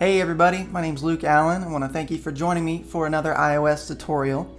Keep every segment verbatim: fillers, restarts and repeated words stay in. Hey everybody, my name's Luke Allen. I want to thank you for joining me for another iOS tutorial.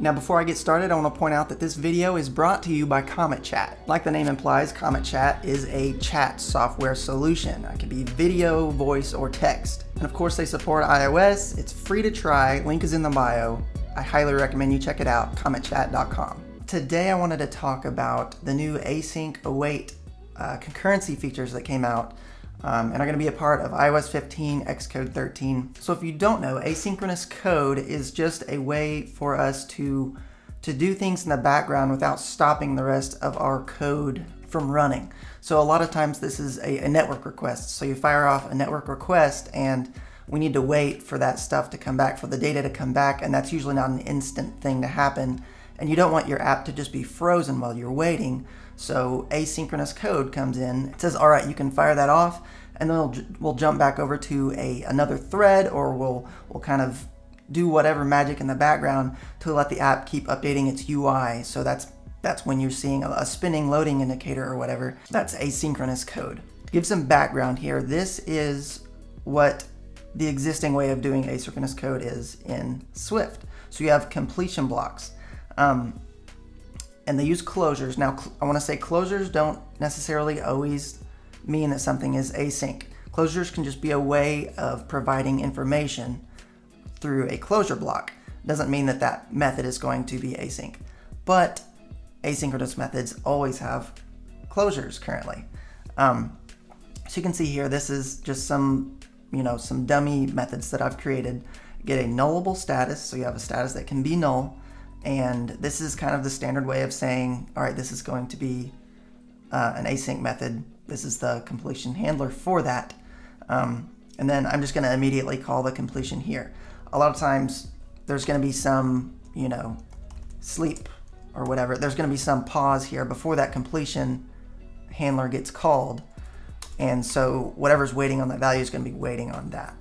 Now before I get started, I want to point out that this video is brought to you by CometChat. Like the name implies, CometChat is a chat software solution. It can be video, voice, or text. And of course they support iOS. It's free to try. Link is in the bio. I highly recommend you check it out, comet chat dot com. Today I wanted to talk about the new async/await uh, concurrency features that came out Um, and are going to be a part of i O S fifteen, Xcode thirteen. So if you don't know, asynchronous code is just a way for us to, to do things in the background without stopping the rest of our code from running. So a lot of times this is a, a network request. So you fire off a network request and we need to wait for that stuff to come back, for the data to come back, and that's usually not an instant thing to happen. And you don't want your app to just be frozen while you're waiting. So asynchronous code comes in. It says, all right, you can fire that off, and then we'll, we'll jump back over to a, another thread, or we'll, we'll kind of do whatever magic in the background to let the app keep updating its U I. So that's, that's when you're seeing a, a spinning loading indicator or whatever. That's asynchronous code. Give some background here. This is what the existing way of doing asynchronous code is in Swift. So you have completion blocks. Um, and they use closures. Now, cl I want to say closures don't necessarily always mean that something is async. Closures can just be a way of providing information through a closure block. Doesn't mean that that method is going to be async, but asynchronous methods always have closures currently. Um, so you can see here, this is just some, you know, some dummy methods that I've created. Get a nullable status, so you have a status that can be null. And this is kind of the standard way of saying, all right, this is going to be uh, an async method. This is the completion handler for that. Um, and then I'm just going to immediately call the completion here. A lot of times there's going to be some, you know, sleep or whatever. There's going to be some pause here before that completion handler gets called. And so whatever's waiting on that value is going to be waiting on that.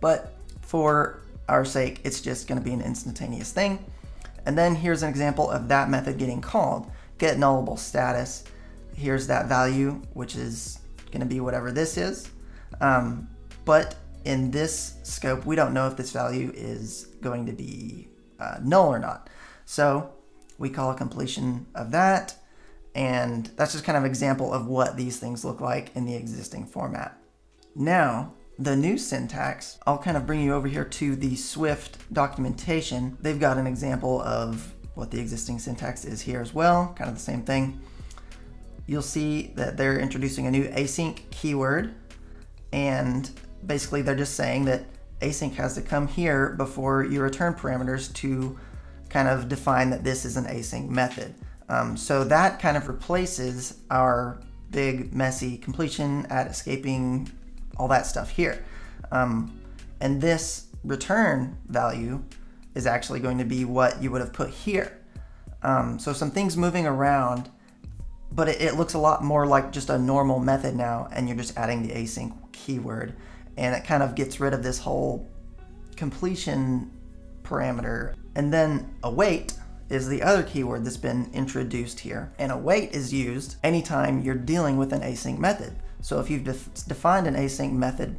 But for our sake, it's just going to be an instantaneous thing. And then here's an example of that method getting called. Get nullable status. Here's that value, which is going to be whatever this is. Um, but in this scope, we don't know if this value is going to be uh, null or not. So we call a completion of that. And that's just kind of an example of what these things look like in the existing format. Now, the new syntax, I'll kind of bring you over here to the Swift documentation. They've got an example of what the existing syntax is here as well, kind of the same thing. You'll see that they're introducing a new async keyword, and basically they're just saying that async has to come here before your return parameters to kind of define that this is an async method. Um, so that kind of replaces our big messy completion at escaping, all that stuff here. Um, and this return value is actually going to be what you would have put here. Um, so some things moving around, but it, it looks a lot more like just a normal method now, and you're just adding the async keyword, and it kind of gets rid of this whole completion parameter. And then await is the other keyword that's been introduced here. And await is used anytime you're dealing with an async method. So if you've def defined an async method,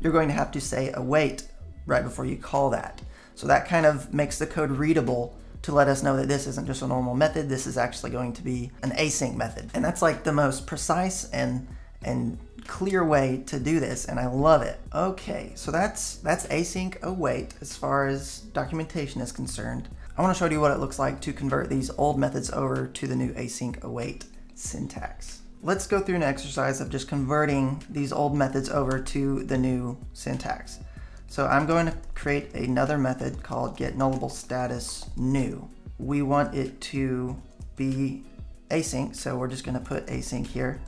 you're going to have to say await right before you call that. So that kind of makes the code readable to let us know that this isn't just a normal method, this is actually going to be an async method. And that's like the most precise and, and clear way to do this, and I love it. Okay, so that's, that's async await as far as documentation is concerned. I want to show you what it looks like to convert these old methods over to the new async await syntax. Let's go through an exercise of just converting these old methods over to the new syntax. So I'm going to create another method called get nullable status new. We want it to be async, so we're just going to put async here,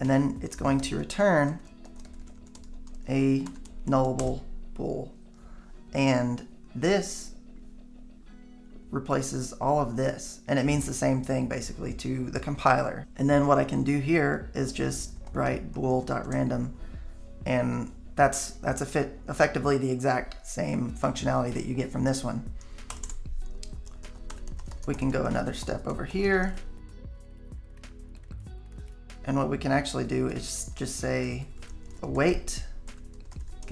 and then it's going to return a nullable bool. And this replaces all of this, and it means the same thing basically to the compiler. And then what I can do here is just write bool.random, and that's that's a fit effectively the exact same functionality that you get from this one. We can go another step over here, and what we can actually do is just say await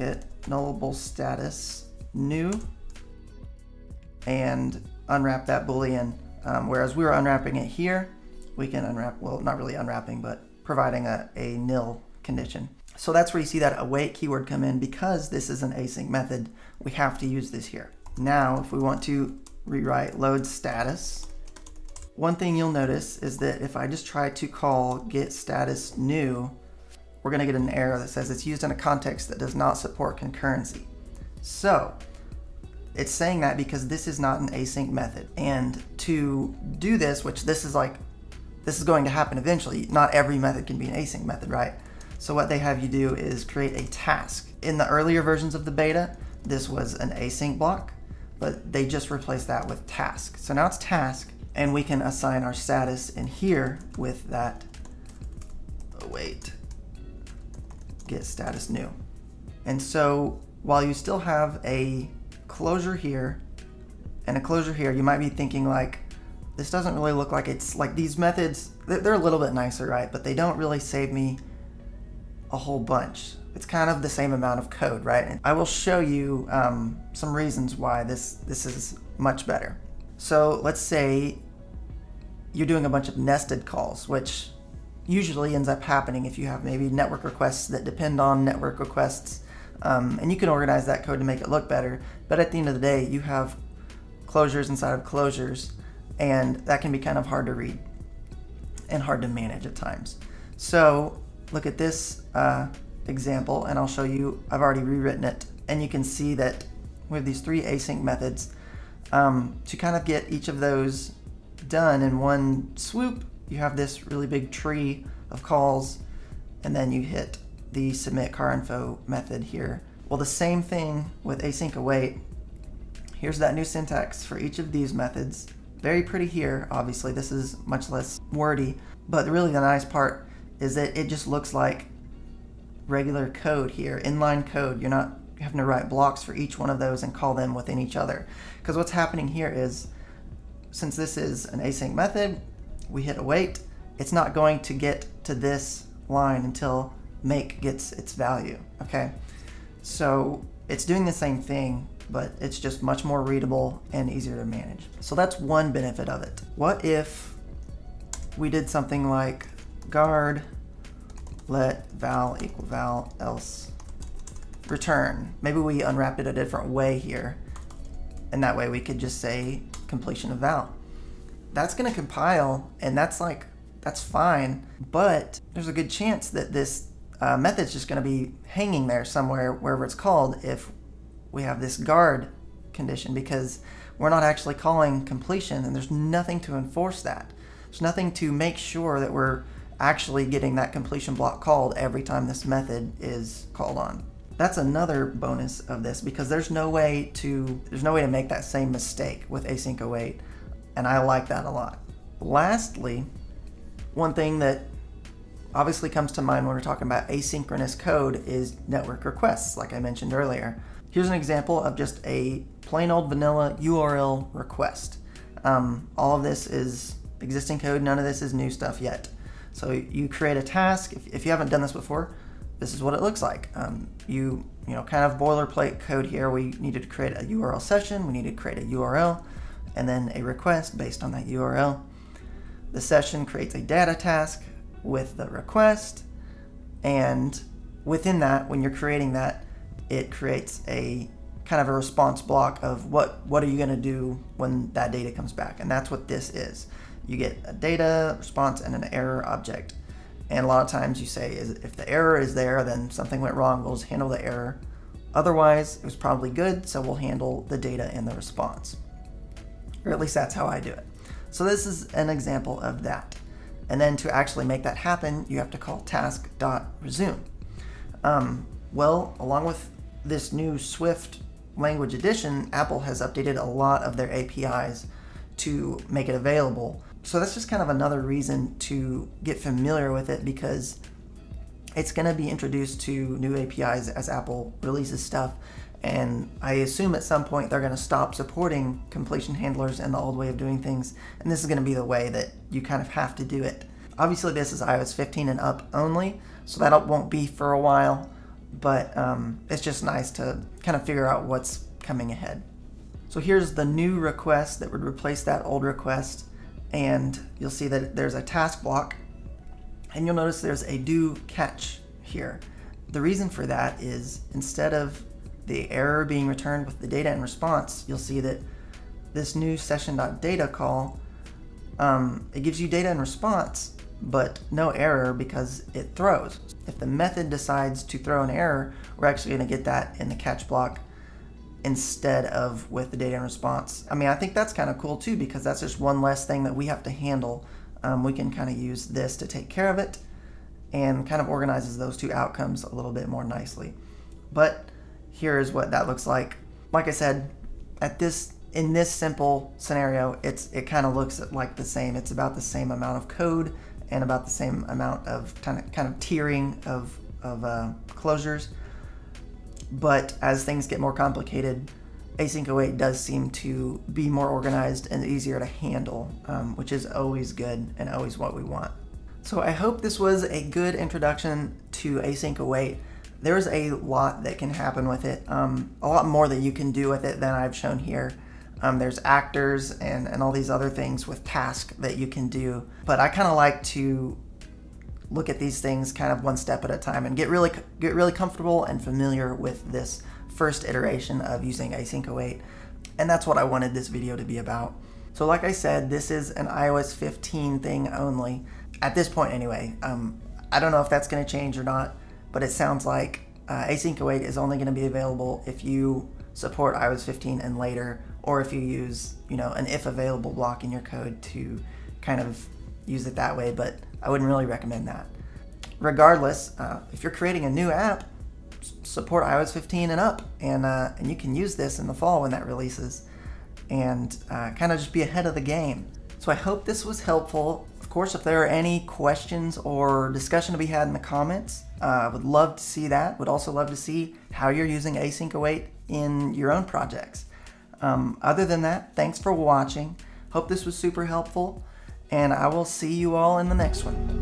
get nullable status new and unwrap that Boolean. Um, whereas we were unwrapping it here, we can unwrap, well, not really unwrapping, but providing a, a nil condition. So that's where you see that await keyword come in. Because this is an async method, we have to use this here. Now, if we want to rewrite load status, one thing you'll notice is that if I just try to call get status new, we're going to get an error that says it's used in a context that does not support concurrency. So it's saying that because this is not an async method. And to do this, which this is like, this is going to happen eventually. Not every method can be an async method, right? So what they have you do is create a task. In the earlier versions of the beta, this was an async block, but they just replaced that with task. So now it's task, and we can assign our status in here with that await get status new. And so while you still have a closure here and a closure here, you might be thinking like, this doesn't really look like it's like these methods, they're a little bit nicer, right? But they don't really save me a whole bunch. It's kind of the same amount of code, right? And I will show you um, some reasons why this, this is much better. So let's say you're doing a bunch of nested calls, which usually ends up happening if you have maybe network requests that depend on network requests, um, and you can organize that code to make it look better. But at the end of the day, you have closures inside of closures, and that can be kind of hard to read and hard to manage at times. So look at this uh, example, and I'll show you, I've already rewritten it, and you can see that we have these three async methods. Um, to kind of get each of those done in one swoop, you have this really big tree of calls, and then you hit the submit car info method here. Well, the same thing with async await. Here's that new syntax for each of these methods. Very pretty here, obviously. This is much less wordy, but really the nice part is that it just looks like regular code here, inline code. You're not having to write blocks for each one of those and call them within each other. Because what's happening here is, since this is an async method, we hit await, it's not going to get to this line until make gets its value, okay? So it's doing the same thing, but it's just much more readable and easier to manage. So that's one benefit of it. What if we did something like guard let val equal val else return? Maybe we unwrapped it a different way here, and that way we could just say completion of val. That's going to compile, and that's like, that's fine, but there's a good chance that this uh, method's just going to be hanging there somewhere, wherever it's called, if we have this guard condition, because we're not actually calling completion, and there's nothing to enforce that. There's nothing to make sure that we're actually getting that completion block called every time this method is called on. That's another bonus of this, because there's no way to there's no way to make that same mistake with async await, and I like that a lot. Lastly, one thing that obviously comes to mind when we're talking about asynchronous code is network requests, like I mentioned earlier. Here's an example of just a plain old vanilla U R L request. Um, all of this is existing code, none of this is new stuff yet. So you create a task. If, if you haven't done this before, this is what it looks like. Um, you, you know, kind of boilerplate code here. We needed to create a U R L session, we needed to create a U R L, and then a request based on that U R L. The session creates a data task with the request, and within that, when you're creating that, it creates a kind of a response block of what, what are you gonna do when that data comes back, and that's what this is. You get a data response and an error object. And a lot of times you say, is if the error is there, then something went wrong, we'll just handle the error. Otherwise, it was probably good, so we'll handle the data and the response. Or at least that's how I do it. So this is an example of that. And then to actually make that happen, you have to call task.resume. Um, well, along with this new Swift language edition, Apple has updated a lot of their A P Is to make it available. So that's just kind of another reason to get familiar with it, because it's going to be introduced to new A P Is as Apple releases stuff. And I assume at some point they're going to stop supporting completion handlers and the old way of doing things. And this is going to be the way that you kind of have to do it. Obviously, this is iOS fifteen and up only, so that won't be for a while. but um, it's just nice to kind of figure out what's coming ahead. So here's the new request that would replace that old request, and you'll see that there's a task block, and you'll notice there's a do catch here. The reason for that is instead of the error being returned with the data in response, you'll see that this new session.data call, um, it gives you data in response, but no error because it throws. If the method decides to throw an error, we're actually going to get that in the catch block instead of with the data in response. I mean, I think that's kind of cool too, because that's just one less thing that we have to handle. Um, we can kind of use this to take care of it, and kind of organizes those two outcomes a little bit more nicely. But here is what that looks like. Like I said, at this in this simple scenario, it's it kind of looks like the same. It's about the same amount of code and about the same amount of kind of, kind of tiering of, of uh, closures. But as things get more complicated, Async Await does seem to be more organized and easier to handle, um, which is always good and always what we want. So I hope this was a good introduction to Async Await. There's a lot that can happen with it, um, a lot more that you can do with it than I've shown here. Um, there's actors and, and all these other things with tasks that you can do. But I kind of like to look at these things kind of one step at a time and get really get really comfortable and familiar with this first iteration of using Async Await. And that's what I wanted this video to be about. So like I said, this is an i O S fifteen thing only. At this point anyway, um, I don't know if that's going to change or not, but it sounds like uh, Async Await is only going to be available if you support i O S fifteen and later, or if you use, you know, an if available block in your code to kind of use it that way, but I wouldn't really recommend that. Regardless, uh, if you're creating a new app, support i O S fifteen and up, and, uh, and you can use this in the fall when that releases, and uh, kind of just be ahead of the game. So I hope this was helpful. Of course, if there are any questions or discussion to be had in the comments, I uh, would love to see that. Would also love to see how you're using Async Await in your own projects. Um, other than that, thanks for watching. Hope this was super helpful, and I will see you all in the next one.